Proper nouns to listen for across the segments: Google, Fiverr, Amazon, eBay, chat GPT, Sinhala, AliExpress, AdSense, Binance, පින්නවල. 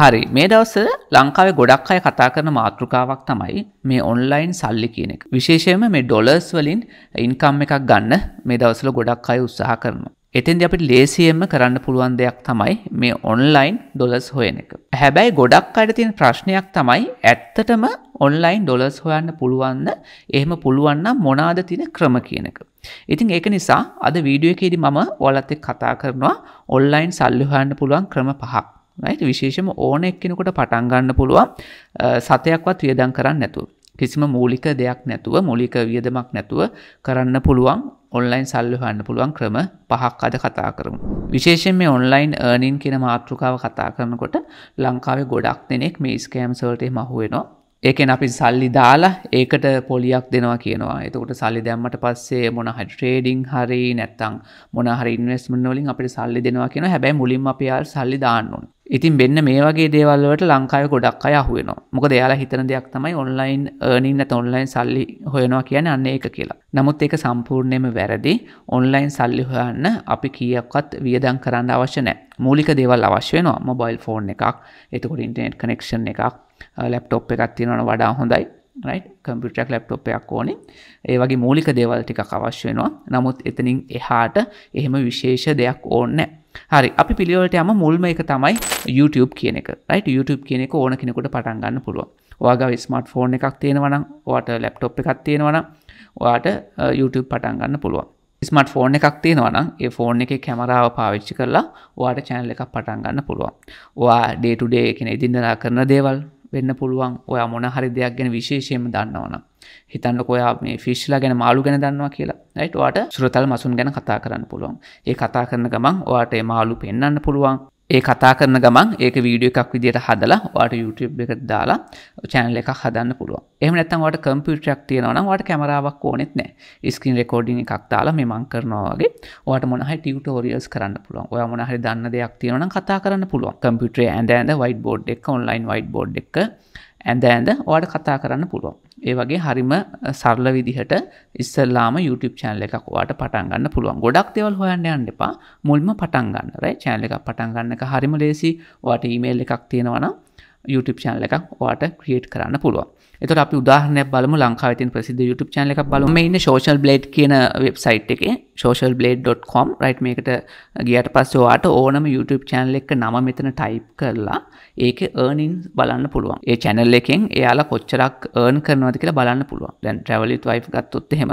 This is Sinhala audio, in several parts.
හරි මේ දවස්වල ලංකාවේ ගොඩක් අය කතා කරන මාතෘකාවක් තමයි මේ ඔන්ලයින් සල්ලි කියන එක. විශේෂයෙන්ම මේ ඩොලර්ස් වලින් ඉන්කම් එකක් ගන්න මේ දවස්වල ගොඩක් අය උත්සාහ කරනවා. එතෙන්දී අපිට ලේසියෙන්ම කරන්න පුළුවන් දෙයක් තමයි මේ ඔන්ලයින් ඩොලර්ස් හොයන එක. හැබැයි ගොඩක් අයට තියෙන ප්‍රශ්නයක් තමයි ඇත්තටම ඔන්ලයින් ඩොලර්ස් හොයන්න පුළුවන්ද? එහෙම පුළුවන් නම් මොනවාද තියෙන ක්‍රම කියන එක. ඉතින් ඒක නිසා අද වීඩියෝ එකේදී මම ඔයාලත් එක්ක කතා කරනවා ඔන්ලයින් සල්ලි හොයන්න පුළුවන් ක්‍රම පහක්. right විශේෂයෙන්ම ඕන එක්කිනෙකුට පටන් ගන්න පුළුවන් සතයක්වත් වියදම් කරන්න නැතුව කිසිම මූලික දෙයක් නැතුව මූලික වියදමක් නැතුව කරන්න පුළුවන් ඔන්ලයින් සල්ලි හොයන්න පුළුවන් ක්‍රම පහක් අද කතා කරමු. විශේෂයෙන් මේ ඔන්ලයින් earning කියන මාතෘකාව කතා කරනකොට ලංකාවේ ගොඩක් දෙනෙක් මේ ස්කෑම්ස් වලට එහෙම අහු වෙනවා. ඒකෙන් අපි සල්ලි දාලා ඒකට පොලියක් දෙනවා කියනවා. එතකොට සල්ලි දැම්මට පස්සේ මොන හරි ට්‍රේඩින් හරි නැත්නම් මොන හරි ඉන්වෙස්ට්මන්ට් වලින් අපිට සල්ලි දෙනවා කියනවා. හැබැයි මුලින්ම අපි ආල් සල්ලි දාන්න ඕනේ. ඉතින් මෙන්න මේ වගේ දේවල් වලට ලංකාවේ ගොඩක් අය අහු වෙනවා. මොකද එයාලා හිතන දෙයක් තමයි ඔන්ලයින් earning නැත්නම් ඔන්ලයින් සල්ලි හොයනවා කියන්නේ අන්න ඒක කියලා. නමුත් ඒක සම්පූර්ණයෙන්ම වැරදි. ඔන්ලයින් සල්ලි හොයන්න අපි කීයක්වත් වියදම් කරන්න අවශ්‍ය නැහැ. මූලික දේවල් අවශ්‍ය වෙනවා. මොබයිල් ෆෝන් එකක්, එතකොට ඉන්ටර්නෙට් කනෙක්ෂන් එකක්, ලැප්ටොප් එකක් තියෙනවා වඩා හොඳයි. right computer එක laptop එකක් ඕනේ. ඒ වගේ මූලික දේවල් ටිකක් අවශ්‍ය වෙනවා. නමුත් එතනින් එහාට එහෙම විශේෂ දෙයක් ඕනේ නැහැ. හරි අපි පිළිවෙලට යමු. මුල්ම එක තමයි YouTube කියන එක. right YouTube කියන එක ඕන කෙනෙකුට පටන් ගන්න පුළුවන්. ඔයාගේ smartphone එකක් තියෙනවා නම්, ඔයාට laptop එකක් තියෙනවා නම්, ඔයාට YouTube පටන් ගන්න පුළුවන්. ස්මාර්ට්ෆෝන් එකක් තියෙනවා නම් ඒ ෆෝන් එකේ කැමරාව පාවිච්චි කරලා ඔයාට channel එකක් පටන් ගන්න පුළුවන්. ඔයා day to day කියන ඉදින්දා කරන දේවල් වෙන්න පුළුවන්. ඔයා මොන හරි දෙයක් ගැන විශේෂයෙන්ම දන්නවනම් හිතන්නකෝ ඔයා මේ ෆිෂ්ලා ගැන මාළු ගැන දන්නවා කියලා. right ඔයාට සුරතල් මසුන් ගැන කතා කරන්න පුළුවන්. ඒ කතා කරන ගමන් ඔයාට ඒ මාළු පෙන්වන්න පුළුවන්. ඒ කතා කරන ගමන් ඒක වීඩියෝ එකක් විදියට හදලා ඔයාට YouTube එකට දාලා channel එකක් හදන්න පුළුවන්. එහෙම නැත්නම් ඔයාට computer එකක් තියෙනවා නම් ඔයාට කැමරාවක් ඕනෙත් නැහැ. screen recording එකක් දාලා මේ මම කරනවා වගේ ඔයාට මොන හරි tutorials කරන්න පුළුවන්. ඔයා මොන හරි දන්න දෙයක් තියෙනවා නම් කතා කරන්න පුළුවන්. computer එක ඇඳ whiteboard එක online whiteboard එක ඇඳ ඔයාට කතා කරන්න පුළුවන්. ඒ වගේ හරිම සරල විදිහට ඉස්සෙල්ලාම YouTube channel එකක් ඔයාට පටන් ගන්න පුළුවන්. ගොඩක් දේවල් හොයන්න යන්න එපා. මුලින්ම පටන් ගන්න. right channel එකක් පටන් ගන්න එක හරිම ලේසි. ඔයාට email එකක් තියෙනවා නම් YouTube channel එකක් ඔයාට create කරන්න පුළුවන්. එතකොට අපි උදාහරණයක් බලමු. ලංකාවේ තියෙන ප්‍රසිද්ධ YouTube channel එකක් බලමු. මේ ඉන්නේ Social Blade කියන website එකේ socialblade.com. right මේකට ගියාට පස්සේ ඔයාට ඕනම YouTube channel එකක නම මෙතන type කරලා ඒකේ earnings බලන්න පුළුවන්. ඒ channel එකෙන් එයාලා කොච්චරක් earn කරනවද කියලා බලන්න පුළුවන්. දැන් Travel with Wife ගත්තොත් එහෙම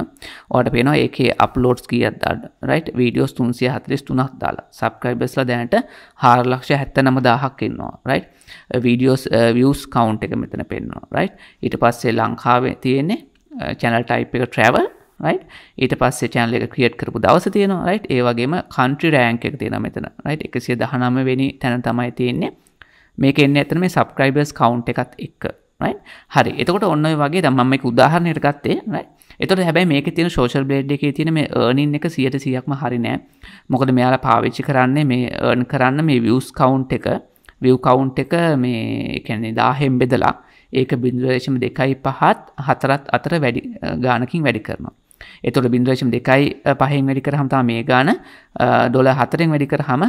ඔයාට පේනවා ඒකේ uploads කීයක් දාලා. right videos 343ක් දාලා. subscribersලා දැනට 479000ක් ඉන්නවා. right videos views count එක මෙතන පෙන්වනවා. right ඊට පස්සේ ලංකාවේ තියෙන්නේ channel type එක travel. right ඊට පස්සේ channel එක create කරපු දවස තියෙනවා. right ඒ වගේම country rank එක තියෙනවා මෙතන. right 119 වෙනි තැන තමයි තියෙන්නේ. මේක එන්නේ ඇත්තට මේ subscribers count එකත් එක්ක. right හරි. එතකොට ඔන්න ඔය වගේ දැන් මම මේක උදාහරණයකට ගත්තේ. right එතකොට හැබැයි මේකේ තියෙන social blade එකේ තියෙන මේ earning එක 100%ක්ම හරි නෑ. මොකද මෙයාලා පාවිච්චි කරන්නේ මේ earn කරන්න මේ views count එක view count එක මේ කියන්නේ 1000න් බෙදලා ඒක 0.25-4 අතර වැඩි ගාණකින් වැඩි කරනවා. ඒතකොට 0.25න් වැඩි කරාම තමයි මේ ගාණ $4න් වැඩි කරාම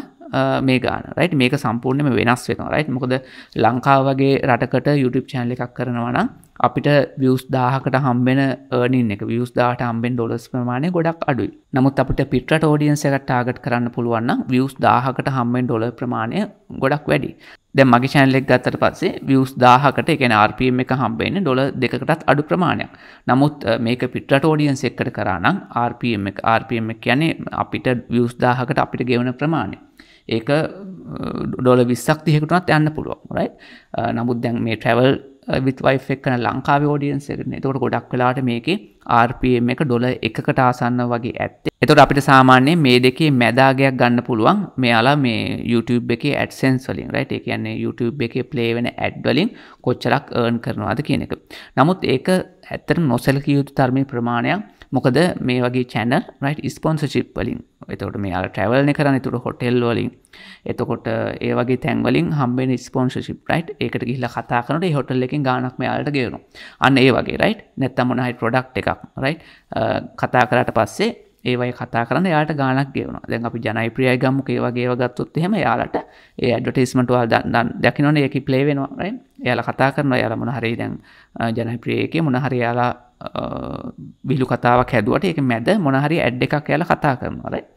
මේ ගාණ. right මේක සම්පූර්ණයෙන්ම වෙනස් වෙනවා. right මොකද ලංකාව වගේ රටකට YouTube channel එකක් කරනවා නම් අපිට views 1000කට හම්බෙන earning එක views 1000ට හම්බෙන ඩොලර්ස් ප්‍රමාණය ගොඩක් අඩුයි. නමුත් අපිට පිටරට audience එකක් target කරන්න පුළුවන් නම් views 1000කට හම්බෙන ඩොලර් ප්‍රමාණය ගොඩක් වැඩි. දැන් මගේ channel එක ගත්තට පස්සේ views 1000කට ඒ කියන්නේ RPM එක හම්බෙන්නේ $2කටත් අඩු ප්‍රමාණයක්. නමුත් මේක පිටරට audience එකකට කරා නම් RPM එක කියන්නේ අපිට views 1000කට අපිට ගෙවන ප්‍රමාණය. ඒක $20ක් 30කට උනත් යන්න පුළුවන්. right නමුත් දැන් මේ travel with wife එක කරන ලංකාවේ audience එකනේ. ඒකට ගොඩක් වෙලාවට මේකේ RPM එක $1කට ආසන්න වගේ ඇත්තේ. ඒතකොට අපිට සාමාන්‍යයෙන් මේ දෙකේ මැදාගයක් ගන්න පුළුවන්. මෙයාලා මේ YouTube එකේ AdSense වලින් right ඒ කියන්නේ YouTube එකේ play වෙන ad වලින් කොච්චරක් earn කරනවද කියන එක. නමුත් ඒක ඇත්තට නොසලකිය යුතු ධර්මයේ ප්‍රමාණයක්. මොකද මේ වගේ channel right sponsorship වලින්. ඒතකොට මෙයාලා travel නේ කරන්නේ. ඒතකොට hotel වලින්. එතකොට ඒ වගේ තැන් වලින් හම්බෙන ස්පොන්සර්ෂිප් right ඒකට ගිහිල්ලා කතා කරනකොට ඒ hotel එකෙන් ගාණක් මෙයාලට ගෙවනවා. අන්න ඒ වගේ right නැත්නම් මොන හරි product එකක් right කතා කරාට පස්සේ ඒවයි කතා කරන්න යාට ගාණක් ගෙවනවා. දැන් අපි ජනප්‍රියයි ගම්මුක ඒ වගේ ඒවා ගත්තොත් එහෙම යාලට ඒ ඇඩ්වර්ටයිස්මන්ට් වල දකින්නනේ ඒකේ ප්ලේ වෙනවා right. යාලා කතා කරනවා යාලා මොන හරි දැන් ජනප්‍රිය එකේ මොන හරි යාලා විලු කතාවක් හැදුවට ඒක මැද මොන හරි ඇඩ් එකක් යාලා කතා කරනවා right.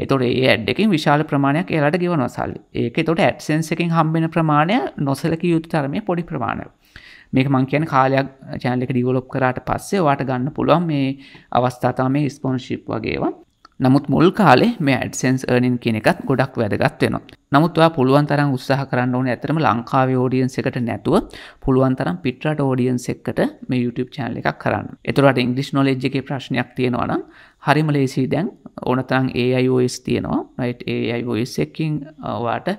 ඒතකොට ඒ ඇඩ් එකෙන් විශාල ප්‍රමාණයක් යාලට ගෙවනවා සල්ලි. ඒක ඒතකොට ඇඩ්සෙන්ස් එකෙන් හම්බෙන ප්‍රමාණය නොසලකිය යුතු තරමේ පොඩි ප්‍රමාණයක්. මේක මං කියන්නේ කාලයක් channel එක develop කරාට පස්සේ ඔයාට ගන්න පුළුවන් මේ අවස්ථා තමයි sponsorship වගේ ඒවා. නමුත් මුල් කාලේ මේ AdSense earning කියන එකත් ගොඩක් වැදගත් වෙනවා. නමුත් ඔයා පුළුවන් තරම් උත්සාහ කරන්න ඕනේ ඇත්තටම ලංකාවේ audience එකට නැතුව පුළුවන් තරම් පිටරට audience එකට මේ YouTube channel එකක් කරන්න. ඒතරට English knowledge එකේ ප්‍රශ්නයක් තියෙනවා නම් හරිම ලේසියි දැන් ඕනතරම් AIOS තියෙනවා. right AIOS එකකින් ඔයාට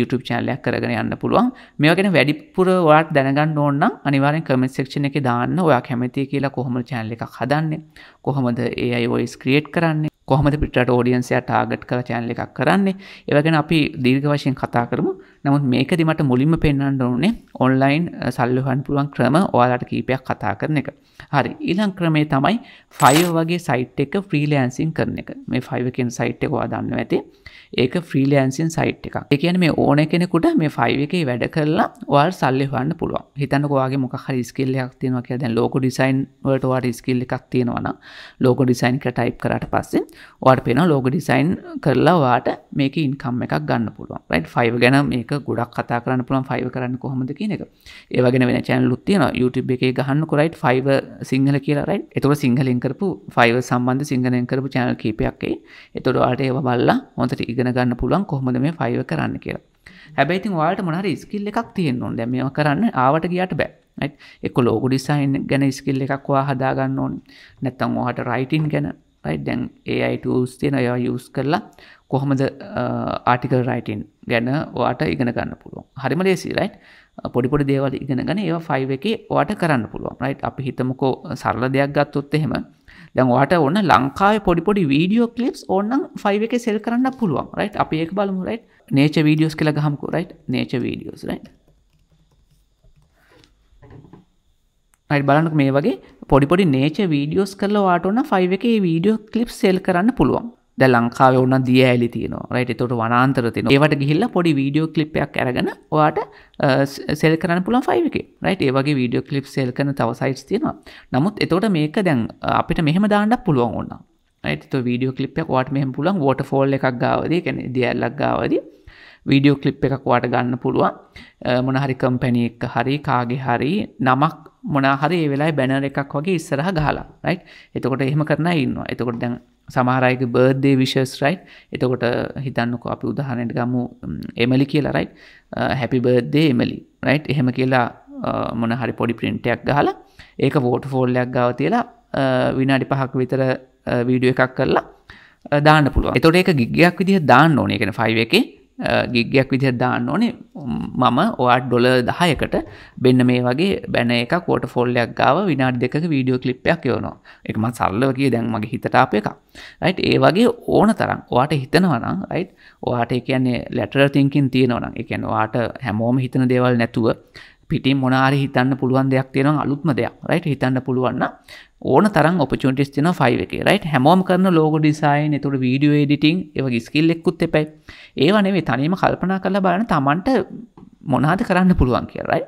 YouTube channel එකක් කරගෙන යන්න පුළුවන්. මේවා ගැන වැඩිපුර ඔයාට දැනගන්න ඕන නම් අනිවාර්යෙන් comment section එකේ දාන්න ඔයා කැමතියි කියලා කොහොමද channel එකක් හදන්නේ? කොහොමද AIOS create කරන්නේ? කොහොමද පිටරට ඔඩියන්ස් එක ටාගට් කරලා channel එකක් කරන්නේ ඒව ගැන අපි දීර්ඝ වශයෙන් කතා කරමු. නමුත් මේකදී මට මුලින්ම පෙන්වන්න ඕනේ online සල්ලි හොයන්න පුළුවන් ක්‍රම ඔයාලට කීපයක් කතා කරන එක. හරි ඊළඟ ක්‍රමේ තමයි Fiverr වගේ site එක freelancing කරන එක. මේ Fiverr කියන site එක ඔයා දන්නවා ඇති. ඒක freelancing site එකක්. ඒ කියන්නේ මේ ඕන කෙනෙකුට මේ Fiverr එකේ වැඩ කරලා ඔයාලා සල්ලි හොයන්න පුළුවන්. හිතන්නකෝ ඔයාගේ මොකක් හරි skill එකක් තියෙනවා කියලා. දැන් logo design වලට ඔයාට skill එකක් තියෙනවා නම් logo design කියලා type කරාට පස්සේ ඔයාට පේනවා logo design කරලා ඔයාට මේකේ income එකක් ගන්න පුළුවන්. right Fiverr ගැන මේක ගොඩක් කතා කරන්න පුළුවන්. Fiverr කරන්නේ කොහොමද කියන එක. ඒ වගේ වෙන channel උත් තියෙනවා. YouTube එකේ ගහන්නකෝ right Fiverr සිංහල කියලා right. ඒතකොට සිංහලෙන් කරපු Fiverr සම්බන්ධ සිංහලෙන් කරපු channel කීපයක් එයි. ඒතකොට ඔයාට ඒව බලලා හොඳට ඉගෙන ගන්න පුළුවන් කොහොමද මේ Fiverr කරන්න කියලා. හැබැයි ඉතින් ඔයාලට මොන හරි ස්කිල් එකක් තියෙන්න ඕනේ. දැන් මේවා කරන්න ආවට ගියාට බෑ. right? එක්ක logo design ගැන ස්කිල් එකක් ඔයා හදා ගන්න ඕනේ. නැත්නම් ඔයාට writing ගැන right? දැන් AI tools තියෙනවා ඒවා use කරලා කොහොමද article writing ගැන ඔයාට ඉගෙන ගන්න පුළුවන්. හරිම ලේසියි right? පොඩි පොඩි දේවල් ඉගෙන ගන්න ඒවා Fiverr එකේ ඔයාට කරන්න පුළුවන්. right? අපි හිතමුකෝ සරල දෙයක් ගත්තොත් එහෙම දැන් ඔයාට ඕන ලංකාවේ පොඩි පොඩි වීඩියෝ ක්ලිප්ස් ඕනනම් Fiverr එකේ සෙල් කරන්න පුළුවන් right අපි ඒක බලමු right nature videos කියලා ගහමුකෝ right nature videos right right බලන්නකෝ මේ වගේ පොඩි පොඩි nature videos කරලා ඔයාට ඕන Fiverr එකේ වීඩියෝ ක්ලිප්ස් සෙල් කරන්න පුළුවන් දැන් ලංකාවේ ඕන දිය ඇලි තියෙනවා right ඒකට වනාන්තර තියෙනවා ඒවට ගිහිල්ලා පොඩි වීඩියෝ ක්ලිප් එකක් අරගෙන ඔයාට සෙල් කරන්න පුළුවන් Fiverr එකේ right ඒ වගේ වීඩියෝ ක්ලිප් සෙල් කරන තව සයිට්ස් තියෙනවා නමුත් ඒකට මේක දැන් අපිට මෙහෙම දාන්නත් පුළුවන් ඕනනම් right ඒතකොට වීඩියෝ ක්ලිප් එකක් ඔයාට මෙහෙම පුළුවන් waterfall එකක් ගාවදී කියන්නේ දියැලක් ගාවදී වීඩියෝ ක්ලිප් එකක් ඔයාට ගන්න පුළුවන් මොන හරි කම්පැනි එක හරි කාගේ හරි නමක් මොන හරි ඒ වෙලාවේ බැනර් එකක් වගේ ඉස්සරහ ගහලා right එතකොට එහෙම කරන අය ඉන්නවා එතකොට දැන් සමහර අයගේ birthday wishes right එතකොට හිතන්නකෝ අපි උදාහරණයක් ගමු එමලි කියලා right happy birthday Emily right එහෙම කියලා මොන හරි පොඩි print එකක් ගහලා ඒක waterfall එකක් ගාව තියලා විනාඩි 5ක විතර වීඩියෝ එකක් කරලා දාන්න පුළුවන්. එතකොට ඒක gig එකක් විදිහට දාන්න ඕනේ. ඒ කියන්නේ Fiverr එකේ gig එකක් විදිහට දාන්න ඕනේ. මම ඔයාට $10කට බෙන්න මේ වගේ බැනර් එකක් waterfall එකක් ගාව විනාඩි 2ක වීඩියෝ ක්ලිප් එකක් යවනවා. ඒක මම සරලව කිය දැන් මගේ හිතට ආපු එකක්. right ඒ වගේ ඕන තරම් ඔයාට හිතනවා නම් right ඔයාට ඒ කියන්නේ lateral thinking තියෙනවා නම් ඒ කියන්නේ ඔයාට හැමෝම හිතන දේවල් නැතුව පිටින් මොන හරි හිතන්න පුළුවන් දෙයක් තියෙනවා අලුත්ම දෙයක් right හිතන්න පුළුවන් නම් ඕන තරම් opportunities තියෙනවා Fiverr එකේ right හැමෝම කරන logo design ඒතකොට video editing ඒ වගේ skill එකකුත් එපයි ඒවා නෙවෙයි තනියම කල්පනා කරලා බලන්න Tamanට මොනවද කරන්න පුළුවන් කියලා right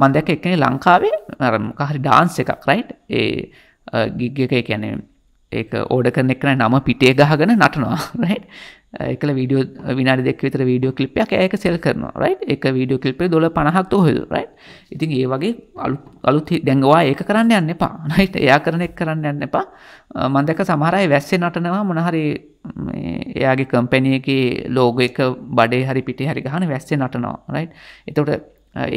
මම දැක්ක එක්කෙනෙක් ලංකාවේ අර මොකක් හරි dance එකක් right ඒ gig එක ඒ කියන්නේ ඒක order කරන එක නම පිටේ ගහගෙන නටනවා right එකල වීඩියෝ විනාඩි 2ක විතර වීඩියෝ ක්ලිප් එකක් ඒක සෙල් කරනවා right එක වීඩියෝ ක්ලිප් එක $50ක් හොයද right ඉතින් ඒ වගේ අලුත් දැන් ඔයා ඒක කරන්න යන්න එපා right එයා කරන එක කරන්න යන්න එපා මම දැක්ක සමහර අය වැස්සේ නටනවා මොන හරි මේ එයාගේ කම්පැනි එකේ ලෝගෝ එක බඩේ හරි පිටේ හරි ගහන වැස්සේ නටනවා right එතකොට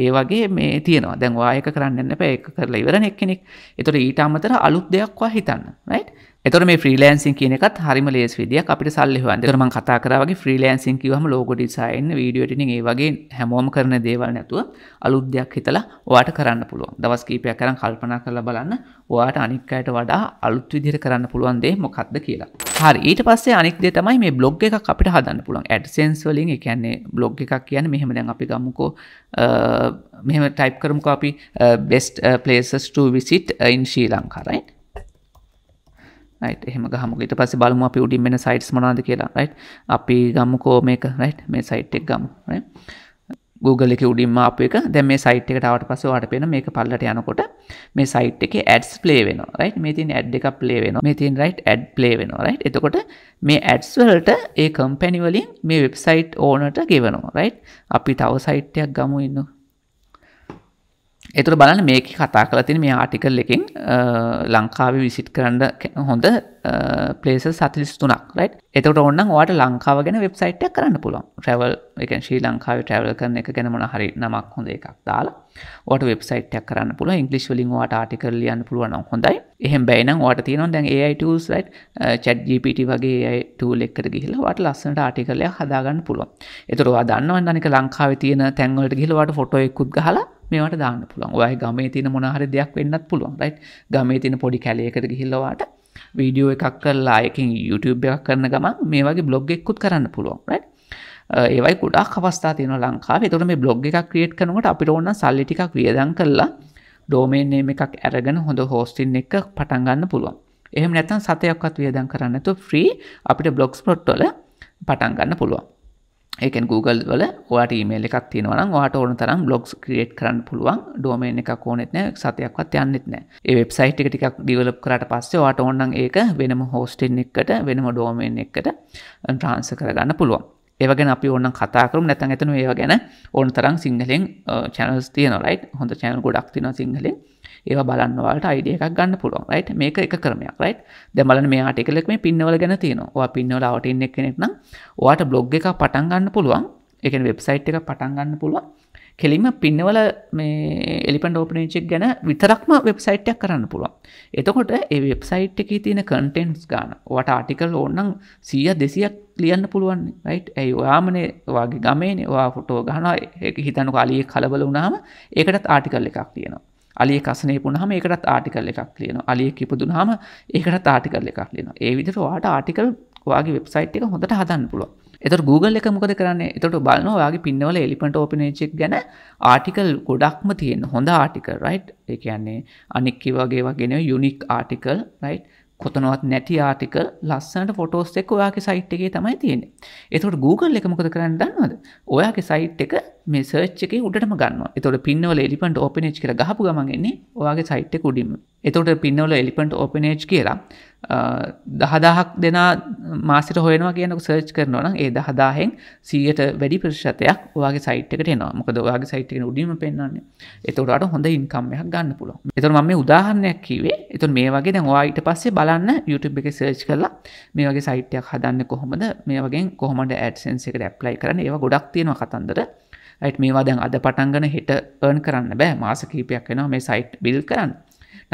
ඒ වගේ මේ තියෙනවා. දැන් ඔයා ඒක කරන්න යන්න බෑ. ඒක කරලා ඉවරනේ එක්කෙනෙක්. ඒතකොට ඊට අමතර අලුත් දෙයක් ඔයා හිතන්න. right? ඒතකොට මේ freelancing කියන එකත් හරිම ලේසි විදියක් අපිට සල්ලි හොයන්න. ඒතකොට මම කතා කරා වගේ freelancing කිව්වම logo design, video editing ඒ වගේ හැමෝම කරන දේවල් නැතුව අලුත් දෙයක් හිතලා ඔයාට කරන්න පුළුවන්. දවස් කීපයක් අරන් කල්පනා කරලා බලන්න ඔයාට අනික් අයට වඩා අලුත් විදිහට කරන්න පුළුවන් දේ මොකක්ද කියලා. හරි ඊට පස්සේ අනික් දේ තමයි මේ blog එකක් අපිට හදන්න පුළුවන්. AdSense වලින් ඒ කියන්නේ blog එකක් කියන්නේ මෙහෙම දැන් අපි ගමුකෝ මෙහෙම type කරමුකෝ අපි best places to visit in Sri Lanka right right එහෙම ගහමුකෝ ඊට පස්සේ බලමු අපි උඩින් මෙන සයිට්ස් මොනවාද කියලා right අපි ගමුකෝ මේක right මේ සයිට් එක ගමු right Google එකේ උඩින්ම ආපු එක දැන් මේ සයිට් එකට ආවට පස්සේ ඔයාලට පේන මේක පල්ලට යනකොට මේ සයිට් එකේ ads play වෙනවා right මේ තියෙන ad එකක් play වෙනවා මේ තියෙන right ad play වෙනවා right එතකොට මේ ads වලට ඒ කම්පැනි වලින් මේ වෙබ්සයිට් ඕනර්ට ගෙවනවා right අපි තව සයිට් එකක් ගමු ඉන්නකෝ එතකොට බලන්න මේකේ කතා කරලා තියෙන මේ ආටිකල් එකෙන් ලංකාවේ විසිට් කරන්න හොඳ places 43ක් right එතකොට ඕනනම් ඔයාලට ලංකාව ගැන වෙබ්සයිට් එකක් කරන්න පුළුවන් travel ඒ කියන්නේ ශ්‍රී ලංකාවේ travel කරන එක ගැන මොන හරි නමක් හොඳ එකක් දාලා ඔයාලට වෙබ්සයිට් එකක් කරන්න පුළුවන් ඉංග්‍රීසි වලින් ඔයාලට ආටිකල් ලියන්න පුළුවන් නම් හොඳයි එහෙන් බැයි නම් ඔයාලට තියෙනවා දැන් AI tools right chat GPT වගේ AI tool එකකට ගිහිල්ලා ඔයාලට ලස්සනට ආටිකල් එකක් හදා ගන්න පුළුවන් එතකොට ඔයා දන්නවනේ අනික ලංකාවේ තියෙන තැන් වලට ගිහිල්ලා ඔයාලට ෆොටෝ එකකුත් ගහලා මේවට දාන්න පුළුවන්. ඔයාගේ ගමේ තියෙන මොන හරි දෙයක් වෙන්නත් පුළුවන්. right? ගමේ තියෙන පොඩි කැලේකට ගිහිල්ලා ඔයාට වීඩියෝ එකක් කරලා ඒකෙන් YouTube එකක් කරන ගමන් මේ වගේ බ්ලොග් එකකුත් කරන්න පුළුවන්. right? ඒ වගේ ගොඩක් අවස්ථා තියෙනවා ලංකාවේ. ඒතකොට මේ බ්ලොග් එකක් ක්‍රියේට් කරනකොට අපිට ඕන නම් සල්ලි ටිකක් වියදම් කරලා domain name එකක් අරගෙන හොඳ hosting එකක් පටන් ගන්න පුළුවන්. එහෙම නැත්නම් සතයක්වත් වියදම් කරන්න නැතුව free අපිට blogspot වල පටන් ගන්න පුළුවන්. एक गूगल वाले वाट ईमेल एक तीन वाला वाट और तरह ब्लॉग्स क्रिएट करना पुलवा डोमेन का कौन इतने साथ आपका ध्यान इतने ये वेबसाइट टिकट का डेवलप कराट पास से वाट और एक वेनम होस्टिंग निकट वेनम डोमेन निकट ट्रांसफर करना पुलवा ये वगैरह आप ओर खाता करूँ नैतंग तो ये वगैरह और तरह सिंगलिंग चैनल्स तीन राइट हम तो चैनल को डाकती सिंगलिंग ඒවා බලන්න ඔයාලට අයිඩියා එකක් ගන්න පුළුවන් right මේක එක ක්‍රමයක් right දැන් බලන්න මේ ආටිකල් එක මේ පින් වල ගැන තියෙනවා ඔයා පින් වල අවටින් ඉන්න කෙනෙක් නම් ඔයාට blog එකක් පටන් ගන්න පුළුවන් ඒ කියන්නේ වෙබ්සයිට් එකක් පටන් ගන්න පුළුවන් කෙලින්ම පින් වල මේ elephant openage එක ගැන විතරක්ම වෙබ්සයිට් එකක් කරන්න පුළුවන් එතකොට ඒ වෙබ්සයිට් එකේ තියෙන contents ගන්න ඔයාට ආටිකල් ඕන නම් 100 200ක් ලියන්න පුළුවන් right ඒ ඔයාමනේ ඔයාගේ ගමේනේ ඔයා ෆොටෝ ගන්නවා ඒක හිතන්නකෝ අලියෙක් කලබල වුණාම ඒකටත් ආටිකල් එකක් තියෙනවා අලිය කසනේ වුණාම ඒකටත් ආටිකල් එකක් ලියනවා. අලිය කිපදුනහම ඒකටත් ආටිකල් එකක් ලියනවා. ඒ විදිහට ඔයාට ආටිකල් ඔයාගේ වෙබ්සයිට් එක හොඳට හදන්න පුළුවන්. එතකොට Google එක මොකද කරන්නේ? එතකොට බලනවා ඔයාගේ පින්නවල එලිෆන්ට් ඕපනේජ් එක ගැන ආටිකල් ගොඩක්ම තියෙන හොඳ ආටිකල් right? ඒ කියන්නේ අනික් කී වගේ නෙවෙයි යුනික් ආටිකල් right? කොතනවත් නැති ආටිකල් ලස්සනට ෆොටෝස් එක්ක ඔයාගේ සයිට් එකේ තමයි තියෙන්නේ. එතකොට Google එක මොකද කරන්නේ දන්නවද? ඔයාගේ සයිට් එක මේ සර්ච් එකේ උඩටම ගන්නවා. එතකොට පින්නවල එලිෆන්ට් ඕපන් එජ් කියලා ගහපු ගමන් එන්නේ ඔයාගේ සයිට් එක උඩින්ම. එතකොට පින්නවල එලිෆන්ට් ඕපන් එජ් කියලා 10000ක් දෙනා මාසෙට හොයනවා කියනකො සර්ච් කරනවා නම් ඒ 10000න් 100ට වැඩි ප්‍රතිශතයක් ඔයාගේ සයිට් එකට එනවා. මොකද ඔයාගේ සයිට් එකේ උඩින්ම පෙන්නන්නේ. එතකොට ඔයාට හොඳ ඉන්කම් එකක් ගන්න පුළුවන්. එතකොට මම මේ උදාහරණයක් කිව්වේ. එතකොට මේ වගේ දැන් ඔයා ඊට පස්සේ YouTube එකේ සර්ච් කරලා මේ වගේ සයිට් එකක් හදන්න කොහොමද මේ වගේන් කොහොමද AdSense එකට ඇප්ලයි කරන්න ඒවා ගොඩක් තියෙනවා කතන්දර right මේවා දැන් අද පටන් ගන්න හෙට earn කරන්න බෑ මාස කීපයක් වෙනවා මේ සයිට් build කරන්න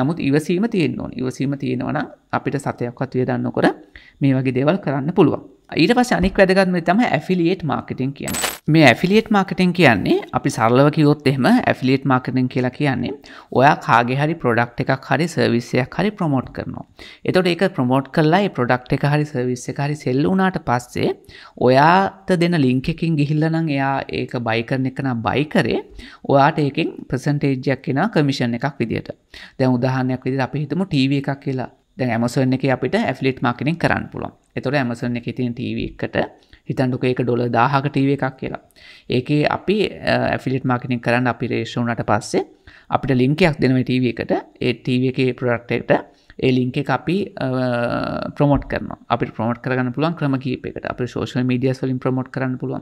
නමුත් ඉවසීම තියෙන්න ඕනේ ඉවසීම තියෙනවා නම් අපිට සතයක්වත් වියදම් නොකර මේ වගේ දේවල් කරන්න පුළුවන් ඊට පස්සේ අනෙක් වැදගත්ම දේ තමයි affiliate marketing කියන්නේ මේ affiliate marketing කියන්නේ අපි සරලව කිව්වොත් එහෙම affiliate marketing කියලා කියන්නේ ඔයා කාගේ හරි product එකක් හරි service එකක් හරි promote කරනවා. එතකොට ඒක promote කරලා ඒ product එක හරි service එක හරි sell වුණාට පස්සේ ඔයාට දෙන link එකකින් ගිහිල්ලා නම් එයා ඒක buy කරන එක නම් buy කරේ ඔයාට ඒකෙන් percentage එකක් එනවා commission එකක් විදියට. දැන් උදාහරණයක් විදියට අපි හිතමු TV එකක් කියලා. දැන් Amazon එකේ අපිට affiliate marketing කරන්න පුළුවන්. එතකොට Amazon එකේ තියෙන TV එකට හිතන්නකෝ ඒක ඩොලර් 1000ක ටීවී එකක් කියලා. ඒකේ අපි ඇෆිලියේට් මාකටිං කරන්න අපි රේෂියෝ උනාට පස්සේ අපිට ලින්ක් එකක් දෙනවා ටීවී එකට. ඒ ටීවී එකේ ප්‍රොඩක්ට් එකට ඒ ලින්ක් එක අපි ප්‍රොමෝට් කරනවා. අපිට ප්‍රොමෝට් කරගන්න පුළුවන් ක්‍රම කිහිපයකට. අපේ සෝෂල් මීඩියාස් වලින් ප්‍රොමෝට් කරන්න පුළුවන්.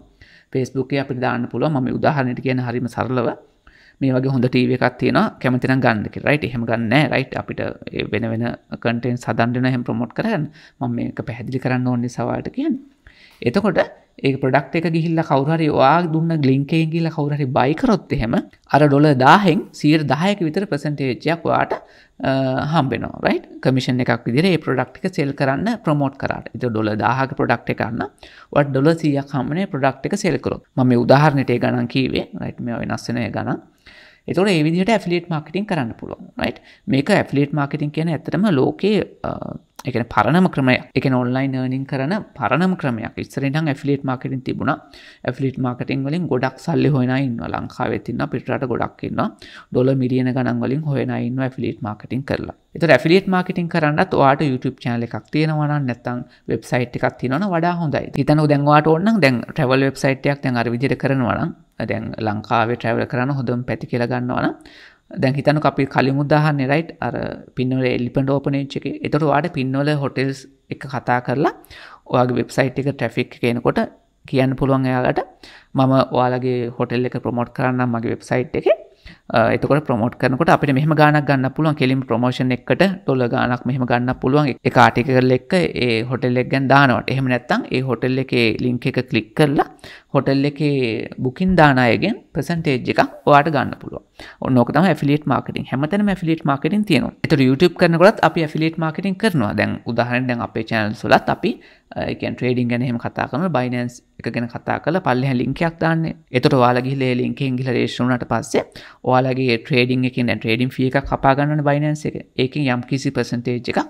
Facebook එකේ අපිට දාන්න පුළුවන්. මම උදාහරණයක් කියන හරියම සරලව මේ වගේ හොඳ ටීවී එකක් තියෙනවා කැමති නම් ගන්න කියලා right එහෙම ගන්න නැහැ right අපිට වෙන වෙන contents හදන්න වෙනවා එහෙම ප්‍රොමෝට් කරගන්න මම මේක පැහැදිලි කරන්න ඕනේ සවාලට කියන්නේ එතකොට ඒක ප්‍රොඩක්ට් එක ගිහිල්ලා කවුරු හරි ඔයා දුන්න link එකෙන් ගිහිල්ලා කවුරු හරි buy කරොත් එහෙම අර ඩොලර් 1000න් 10%ක විතර percentage එකක් ඔයාට හම්බෙනවා right commission එකක් විදිහට මේ product එක sell කරන්න promote කරාට. ඒක ඩොලර් 1000ක product එකක් නම් ඔයාට ඩොලර් 100ක් හම්බෙන්නේ product එක sell කරොත්. මම මේ උදාහරණෙට ඒ ගණන් කීවේ right මේවා වෙනස් වෙන ඒ ගණන්. ඒතකොට මේ විදිහට affiliate marketing කරන්න පුළුවන්. right මේක affiliate marketing කියන්නේ ඇත්තටම ලෝකේ ඒ කියන්නේ පරණම ක්‍රමයක්. ඒ කියන්නේ online earning කරන පරණම ක්‍රමයක්. ඉස්සරින් නම් affiliate marketing තිබුණා. affiliate marketing වලින් ගොඩක් සල්ලි හොයන අය ඉන්නවා. ලංකාවෙත් ඉන්නවා, පිටරට ගොඩක් ඉන්නවා. ඩොලර් මිලියන ගණන් වලින් හොයන අය ඉන්නවා affiliate marketing කරලා. ඒතර affiliate marketing කරන්නත් ඔයාට YouTube channel එකක් තියෙනවා නම් නැත්නම් website එකක් තියෙනවා නම් වඩා හොඳයි. හිතන්නකෝ දැන් ඔයාට ඕන නම් දැන් travel website එකක් දැන් අර විදිහට කරනවා නම් දැන් ලංකාවේ travel කරන හොඳම පැති කියලා ගන්නවා නම් දැන් හිතන්නක අපි කලින් උදාහරණේ right අර පින්නවල එලිෆන්ට් ඕපන් එජ් එකේ. ඒතකොට ඔයාට පින්නවල හොටෙල්ස් එක කතා කරලා ඔයාගේ වෙබ්සයිට් එක ට්‍රැෆික් එක එනකොට කියන්න පුළුවන් එයාලට මම ඔයාලගේ හොටෙල් එක ප්‍රොමෝට් කරන්නම් මගේ වෙබ්සයිට් එකේ. එතකොට ප්‍රොමෝට් කරනකොට අපිට මෙහෙම ගාණක් ගන්න පුළුවන්. කෙලින් ප්‍රොමෝෂන් එකකට ඩොලර් ගාණක් මෙහෙම ගන්න පුළුවන්. එක ආටිකල් එක ඒ හොටෙල් එක ගැන දානවට. එහෙම නැත්නම් ඒ හොටෙල් එකේ ලින්ක් එක ක්ලික් කරලා හොටෙල් එකේ බුකින් දාන අයගෙන් percentage එකක් ඔයාට ගන්න පුළුවන්. ඕනෝක තමයි affiliate marketing. හැමතැනම affiliate marketing තියෙනවා. ඒතර YouTube කරනකොටත් අපි affiliate marketing කරනවා. දැන් උදාහරණයක් දැන් අපේ channels වලත් අපි ඒ කියන්නේ trading ගැන එහෙම කතා කරනවා. Binance එක ගැන කතා කරලා පල්ලෙහා link එකක් දාන්නේ. ඒතර ඔයාලා ගිහලා ඒ link එකෙන් ගිහලා register වුණාට පස්සේ ඔයාලගේ trading එකෙන් දැන් trading fee එකක් කපා ගන්නවනේ Binance එක. ඒකෙන් යම් කිසි percentage එකක්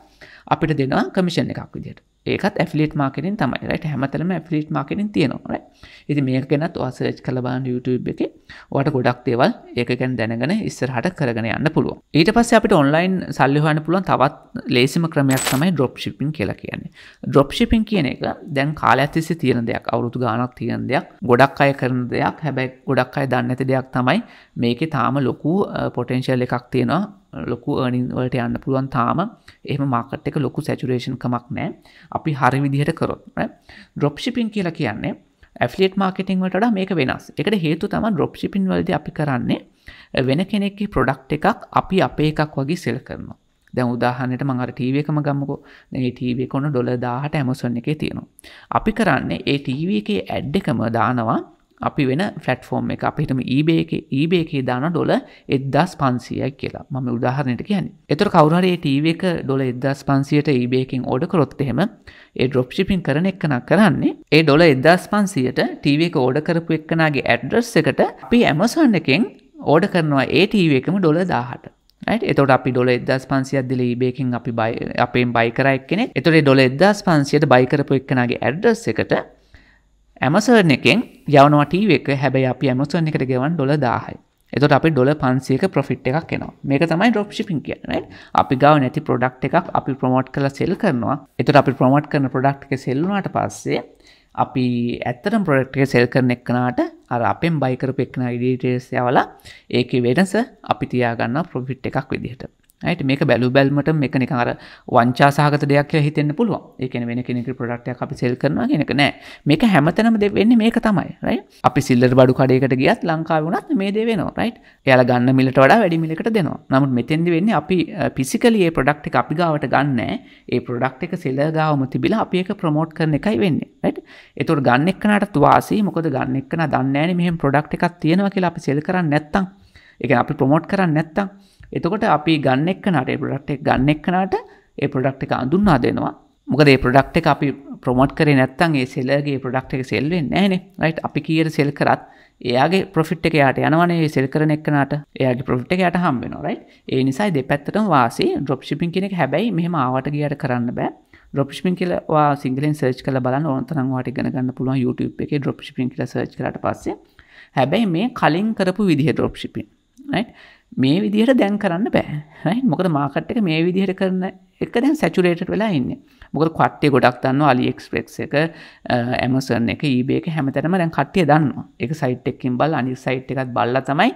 අපිට දෙනවා commission එකක් විදියට. ඒකත් affiliate marketing තමයි. right හැමතැනම affiliate marketing තියෙනවා. right ඉතින් මේක ගැනත් ඔයා search කරලා බලන්න YouTube එකේ. ඔයාට ගොඩක් දේවල් ඒක ගැන දැනගෙන ඉස්සරහට කරගෙන යන්න පුළුවන්. ඊට පස්සේ අපිට online සල්ලි හොයන්න පුළුවන් තවත් ලේසිම ක්‍රමයක් තමයි drop shipping කියලා කියන්නේ. drop shipping කියන එක දැන් කාලයක් තිස්සේ තියෙන දෙයක්. අවුරුදු ගාණක් තියෙන දෙයක්. ගොඩක් අය කරන දෙයක්. හැබැයි ගොඩක් අය දන්නේ නැති දෙයක් තමයි මේකේ තාම ලොකු potential එකක් තියෙනවා. ලොකු earning වලට යන්න පුළුවන්. තාම එහෙම market එක ලොකු saturation කමක් නැහැ. අපි හරි විදිහට කරොත් drop shipping කියලා කියන්නේ affiliate marketing වලට වඩා මේක වෙනස්. ඒකට හේතුව තමයි drop shipping වලදී අපි කරන්නේ වෙන කෙනෙක්ගේ product එකක් අපි අපේ එකක් වගේ sell කරනවා. දැන් උදාහරණයට මම අර TV එකම ගමුකෝ. දැන් මේ TV එක ඔන්න ඩොලර් 1000ට Amazon එකේ තියෙනවා. අපි කරන්නේ ඒ TV එකේ ad එකම දානවා අපි වෙන ෆ්ලැට්ෆෝම් එක. අපි හිතමු eBay එකේ දාන ඩොලර් 1500යි කියලා. මම උදාහරණයකට කියන්නේ. ඒතර කවුරු හරි මේ TV එක ඩොලර් 1500ට eBay එකෙන් ඕඩර් කරොත් එහෙම ඒ drop shipping කරන එක්කනක් කරන්නේ ඒ ඩොලර් 1500ට TV එක ඕඩර් කරපු එක්කනාගේ ඇඩ්‍රස් එකට අපි Amazon එකෙන් ඕඩර් කරනවා ඒ TV එකම ඩොලර් 1000ට. right එතකොට අපි ඩොලර් 1500ක් දීලා eBay එකෙන් අපි buy කරා එක්කෙනෙක්. ඒතර ඒ ඩොලර් 1500ට buy කරපු එක්කනාගේ ඇඩ්‍රස් එකට Amazon එකෙන් යවනවා TV එක. හැබැයි අපි Amazon එකට ගෙවන්නේ ඩොලර් 1000යි. එතකොට අපි ඩොලර් 500ක profit එකක් එනවා. මේක තමයි drop shipping කියන්නේ. right අපි ගාව නැති product එකක් අපි promote කරලා sell කරනවා. එතකොට අපි promote කරන product එක sell වුණාට පස්සේ අපි ඇත්තටම product එක sell කරන එකනට අර අපෙන් buy කරපු එකන details යවලා ඒකේ වෙනස අපි තියාගන්නවා profit එකක් විදිහට. right මේක බැලු බැලමට මේක නිකන් අර වංචා සහගත දෙයක් කියලා හිතෙන්න පුළුවන්. ඒ කියන්නේ වෙන කෙනෙකුගේ product එකක් අපි sell කරනවා කියන එක නෑ. මේක හැමතැනම වෙන්නේ මේක තමයි. right අපි සිල්ලර් බඩු කඩේකට ගියත් ලංකාවේ වුණත් මේ දේ වෙනවා. right එයාලා ගන්න මිලට වඩා වැඩි මිලකට දෙනවා. නමුත් මෙතෙන්දි වෙන්නේ අපි physically මේ product එක අපි ගාවට ගන්නෑ. ඒ product එක seller ගාවම තිබිලා අපි ඒක promote කරන එකයි වෙන්නේ. right ඒතකොට ගන්න එක්කනටත් වාසි. මොකද ගන්න එක්කන දන්නේ නෑනේ මෙහෙම product එකක් තියෙනවා කියලා අපි sell කරන්නේ නැත්තම්. ඒ කියන්නේ අපි promote කරන්නේ නැත්තම් එතකොට අපි ගන්න එක්කනට ඒ product එක ගන්න එක්කනට ඒ product එක අඳුන්වා දෙනවා. මොකද මේ product එක අපි promote කරේ නැත්නම් ඒ seller ගේ product එක sell වෙන්නේ නැහැ නේ. right අපි කීයට sell කරත් එයාගේ profit එක යාට යනවනේ. ඒ sell කරන එක්කනට එයාගේ profit එක යාට හම්බ වෙනවා. right ඒ නිසා දෙපැත්තටම වාසි drop shipping කියන එක. හැබැයි මෙහෙම ආවට ගියාට කරන්න බෑ. drop shipping කියලා ඔයා සිංගලෙන් search කරලා බලන්න ඕන තරම් ඔයාට ඉගෙන ගන්න පුළුවන් YouTube එකේ drop shipping කියලා search කරාට පස්සේ. හැබැයි මේ කලින් කරපු විදිහ drop shipping. right මේ විදිහට දැන් කරන්න බෑ. right මොකද මාකට් එක මේ විදිහට කරන එක දැන් සැචුරේටඩ් වෙලා ඉන්නේ. මොකද කට්ටිය ගොඩක් දන්නවා AliExpress එක, Amazon එක, eBay එක හැමතැනම දැන් කට්ටිය දන්නවා. ඒක සයිට් එකකින් බලලා අනිත් සයිට් එකත් බලලා තමයි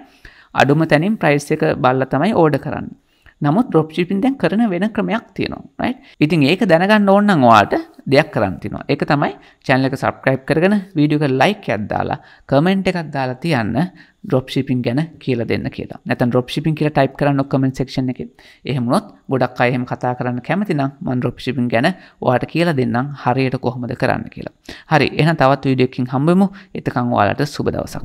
අඩුම තැනින් price එක බලලා තමයි order කරන්නේ. නමුත් drop shipping දැන් කරන වෙන ක්‍රමයක් තියෙනවා. right ඉතින් ඒක දැනගන්න ඕන නම් ඔයාලට දෙයක් කරන්න තියෙනවා. ඒක තමයි channel එක subscribe කරගෙන, video එකට like එකක් දාලා, comment එකක් දාලා තියන්න. drop shipping ගැන කියලා දෙන්න කියලා. නැත්නම් drop shipping කියලා type කරන්න ඔක් comment section එකේ. එහෙම වුණොත් ගොඩක් අය එහෙම කතා කරන්න කැමති නම් මම drop shipping ගැන ඔයාලට කියලා දෙන්නම් හරියට කොහොමද කරන්න කියලා. හරි, එහෙනම් තවත් වීඩියෝ එකකින් හම්බෙමු. එතකන් ඔයාලට සුබ දවසක්.